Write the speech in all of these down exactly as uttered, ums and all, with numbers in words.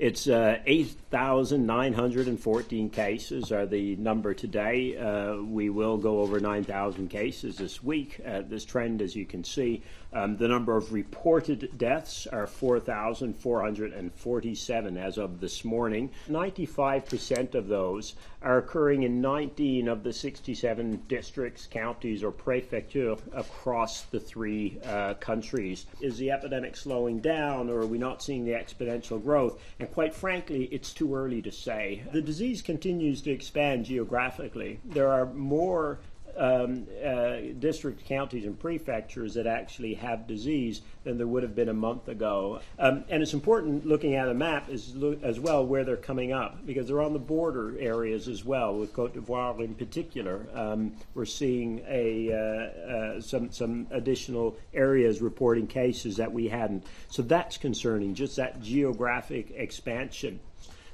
It's uh, eight thousand nine hundred fourteen cases are the number today. Uh, we will go over nine thousand cases this week. Uh, this trend, as you can see, um, the number of reported deaths are four thousand four hundred forty-seven as of this morning. ninety-five percent of those are occurring in nineteen of the sixty-seven districts, counties, or prefectures across the three uh, countries. Is the epidemic slowing down, or are we not seeing the exponential growth? And quite frankly, it's too early to say. The disease continues to expand geographically. There are more um, uh, districts, counties, and prefectures that actually have disease than there would have been a month ago. Um, and it's important looking at a map as, as well where they're coming up, because they're on the border areas as well, with Côte d'Ivoire in particular. Um, we're seeing a, uh, uh, some, some additional areas reporting cases that we hadn't. So that's concerning, just that geographic expansion.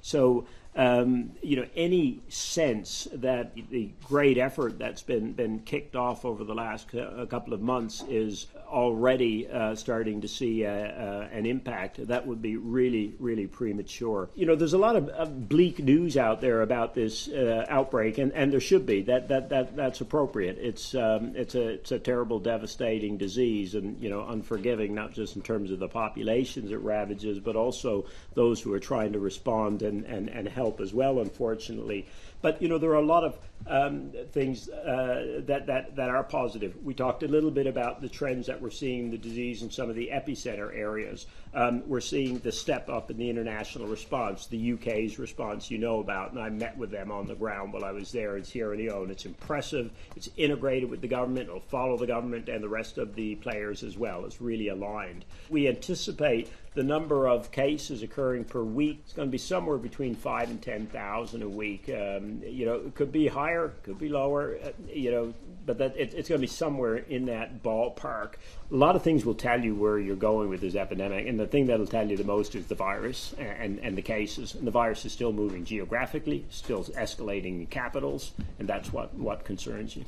So, um, you know, any sense that the great effort that's been, been kicked off over the last uh, couple of months is already uh, starting to see uh, uh, an impact, that would be really, really premature. You know, there's a lot of, of bleak news out there about this uh, outbreak, and, and there should be. That, that, that, that's appropriate. It's, um, it's, a, it's a terrible, devastating disease and, you know, unforgiving, not just in terms of the populations it ravages, but also those who are trying to respond and, and, and help. help as well, unfortunately. But, you know, there are a lot of um, things uh, that, that, that are positive. We talked a little bit about the trends that we're seeing in the disease in some of the epicenter areas. Um, we're seeing the step up in the international response, the U K's response you know about, and I met with them on the ground while I was there in Sierra Leone. It's impressive. It's integrated with the government. It'll follow the government and the rest of the players as well. It's really aligned. We anticipate the number of cases occurring per week is going to be somewhere between five and ten thousand a week. Um, You know, it could be higher, could be lower, you know, but that, it, it's going to be somewhere in that ballpark. A lot of things will tell you where you're going with this epidemic, and the thing that will tell you the most is the virus and, and the cases. And the virus is still moving geographically, still escalating in capitals, and that's what, what concerns you.